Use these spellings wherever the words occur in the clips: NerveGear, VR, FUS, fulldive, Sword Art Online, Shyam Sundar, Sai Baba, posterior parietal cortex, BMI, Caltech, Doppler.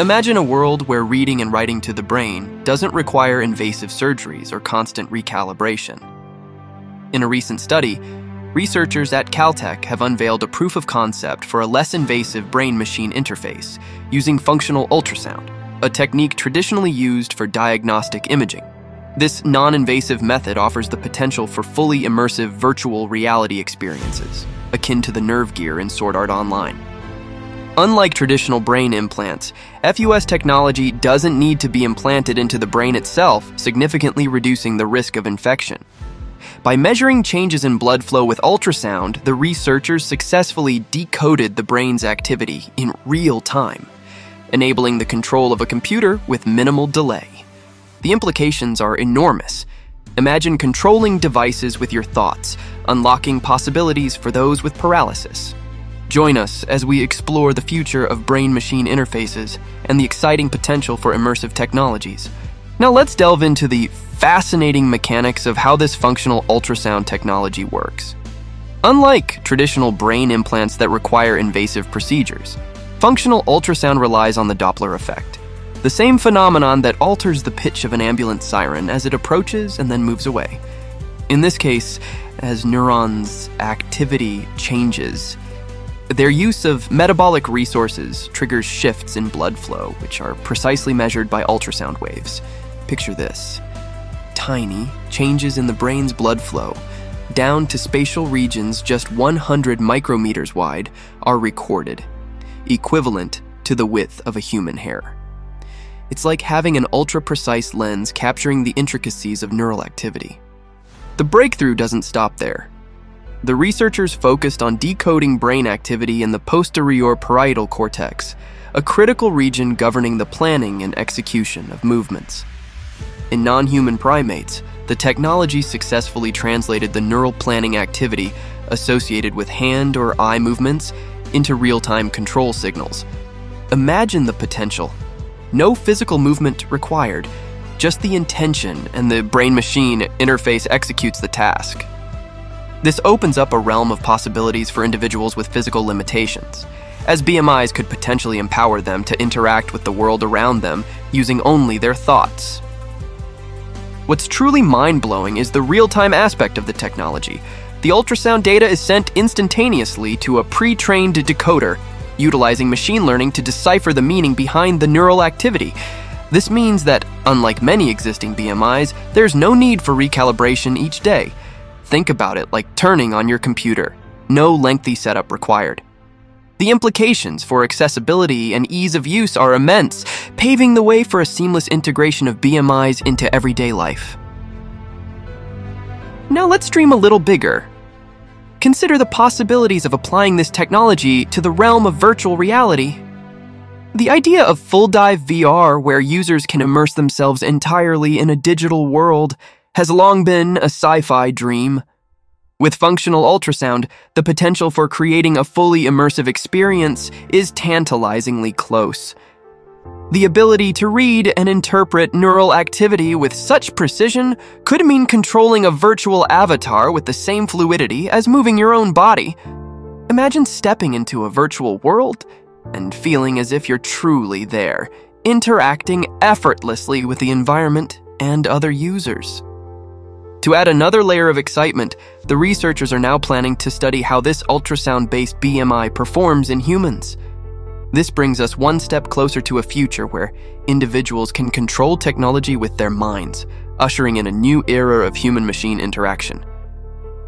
Imagine a world where reading and writing to the brain doesn't require invasive surgeries or constant recalibration. In a recent study, researchers at Caltech have unveiled a proof of concept for a less invasive brain-machine interface using functional ultrasound, a technique traditionally used for diagnostic imaging. This non-invasive method offers the potential for fully immersive virtual reality experiences, akin to the NerveGear in Sword Art Online. Unlike traditional brain implants, FUS technology doesn't need to be implanted into the brain itself, significantly reducing the risk of infection. By measuring changes in blood flow with ultrasound, the researchers successfully decoded the brain's activity in real time, enabling the control of a computer with minimal delay. The implications are enormous. Imagine controlling devices with your thoughts, unlocking possibilities for those with paralysis. Join us as we explore the future of brain-machine interfaces and the exciting potential for immersive technologies. Now let's delve into the fascinating mechanics of how this functional ultrasound technology works. Unlike traditional brain implants that require invasive procedures, functional ultrasound relies on the Doppler effect, the same phenomenon that alters the pitch of an ambulance siren as it approaches and then moves away. In this case, as neurons' activity changes, their use of metabolic resources triggers shifts in blood flow, which are precisely measured by ultrasound waves. Picture this: tiny changes in the brain's blood flow, down to spatial regions just 100 micrometers wide, are recorded, equivalent to the width of a human hair. It's like having an ultra-precise lens capturing the intricacies of neural activity. The breakthrough doesn't stop there. The researchers focused on decoding brain activity in the posterior parietal cortex, a critical region governing the planning and execution of movements. In non-human primates, the technology successfully translated the neural planning activity associated with hand or eye movements into real-time control signals. Imagine the potential. No physical movement required, just the intention, and the brain-machine interface executes the task. This opens up a realm of possibilities for individuals with physical limitations, as BMIs could potentially empower them to interact with the world around them using only their thoughts. What's truly mind-blowing is the real-time aspect of the technology. The ultrasound data is sent instantaneously to a pre-trained decoder, utilizing machine learning to decipher the meaning behind the neural activity. This means that, unlike many existing BMIs, there's no need for recalibration each day. Think about it like turning on your computer. No lengthy setup required. The implications for accessibility and ease of use are immense, paving the way for a seamless integration of BMIs into everyday life. Now let's dream a little bigger. Consider the possibilities of applying this technology to the realm of virtual reality. The idea of full-dive VR, where users can immerse themselves entirely in a digital world, has long been a sci-fi dream. With functional ultrasound, the potential for creating a fully immersive experience is tantalizingly close. The ability to read and interpret neural activity with such precision could mean controlling a virtual avatar with the same fluidity as moving your own body. Imagine stepping into a virtual world and feeling as if you're truly there, interacting effortlessly with the environment and other users. To add another layer of excitement, the researchers are now planning to study how this ultrasound-based BMI performs in humans. This brings us one step closer to a future where individuals can control technology with their minds, ushering in a new era of human-machine interaction.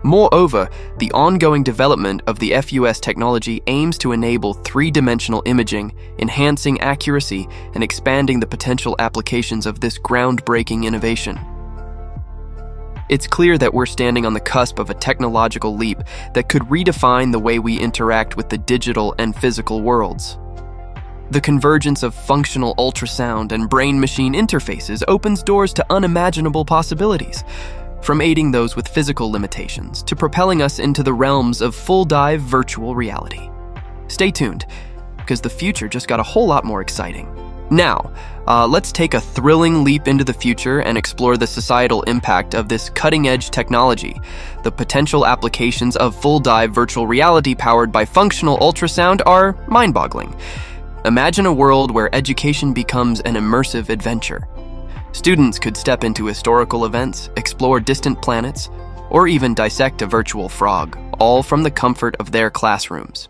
Moreover, the ongoing development of the FUS technology aims to enable three-dimensional imaging, enhancing accuracy and expanding the potential applications of this groundbreaking innovation. It's clear that we're standing on the cusp of a technological leap that could redefine the way we interact with the digital and physical worlds. The convergence of functional ultrasound and brain-machine interfaces opens doors to unimaginable possibilities, from aiding those with physical limitations to propelling us into the realms of full-dive virtual reality. Stay tuned, because the future just got a whole lot more exciting. Now, let's take a thrilling leap into the future and explore the societal impact of this cutting-edge technology. The potential applications of full-dive virtual reality powered by functional ultrasound are mind-boggling. Imagine a world where education becomes an immersive adventure. Students could step into historical events, explore distant planets, or even dissect a virtual frog, all from the comfort of their classrooms.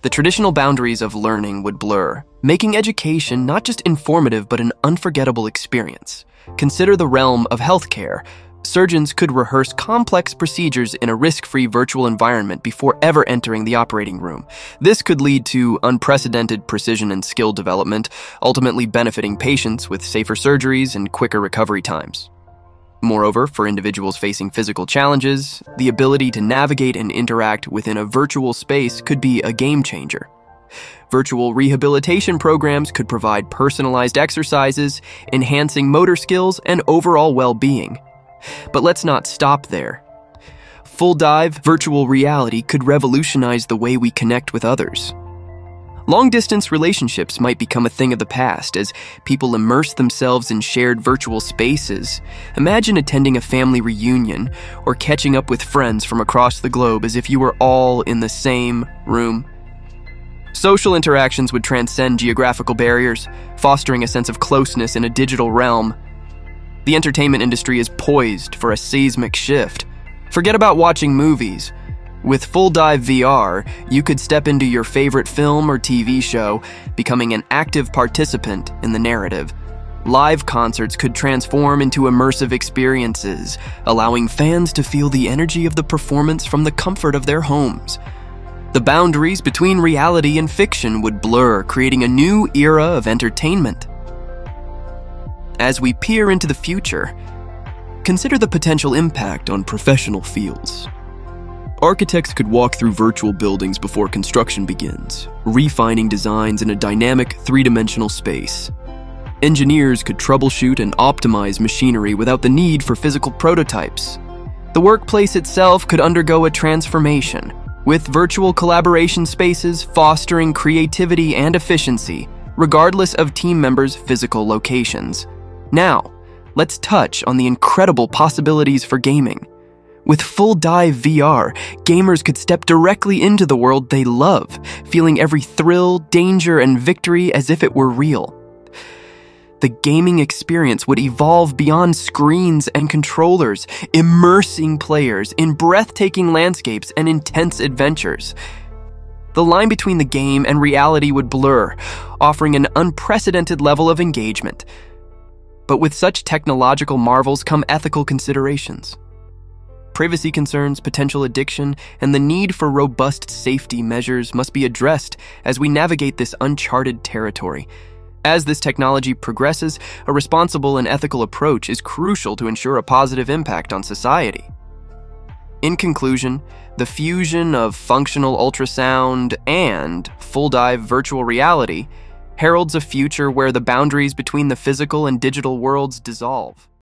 The traditional boundaries of learning would blur, making education not just informative but an unforgettable experience. Consider the realm of healthcare. Surgeons could rehearse complex procedures in a risk-free virtual environment before ever entering the operating room. This could lead to unprecedented precision and skill development, ultimately benefiting patients with safer surgeries and quicker recovery times. Moreover, for individuals facing physical challenges, the ability to navigate and interact within a virtual space could be a game changer. Virtual rehabilitation programs could provide personalized exercises, enhancing motor skills and overall well-being. But let's not stop there. Full dive, virtual reality could revolutionize the way we connect with others. Long-distance relationships might become a thing of the past as people immerse themselves in shared virtual spaces. Imagine attending a family reunion or catching up with friends from across the globe as if you were all in the same room. Social interactions would transcend geographical barriers, fostering a sense of closeness in a digital realm. The entertainment industry is poised for a seismic shift. Forget about watching movies. With Full Dive VR, you could step into your favorite film or TV show, becoming an active participant in the narrative. Live concerts could transform into immersive experiences, allowing fans to feel the energy of the performance from the comfort of their homes. The boundaries between reality and fiction would blur, creating a new era of entertainment. As we peer into the future, consider the potential impact on professional fields. Architects could walk through virtual buildings before construction begins, refining designs in a dynamic three-dimensional space. Engineers could troubleshoot and optimize machinery without the need for physical prototypes. The workplace itself could undergo a transformation, with virtual collaboration spaces fostering creativity and efficiency, regardless of team members' physical locations. Now, let's touch on the incredible possibilities for gaming. With Full Dive VR, gamers could step directly into the world they love, feeling every thrill, danger, and victory as if it were real. The gaming experience would evolve beyond screens and controllers, immersing players in breathtaking landscapes and intense adventures. The line between the game and reality would blur, offering an unprecedented level of engagement. But with such technological marvels come ethical considerations. Privacy concerns, potential addiction, and the need for robust safety measures must be addressed as we navigate this uncharted territory. As this technology progresses, a responsible and ethical approach is crucial to ensure a positive impact on society. In conclusion, the fusion of functional ultrasound and full-dive virtual reality heralds a future where the boundaries between the physical and digital worlds dissolve.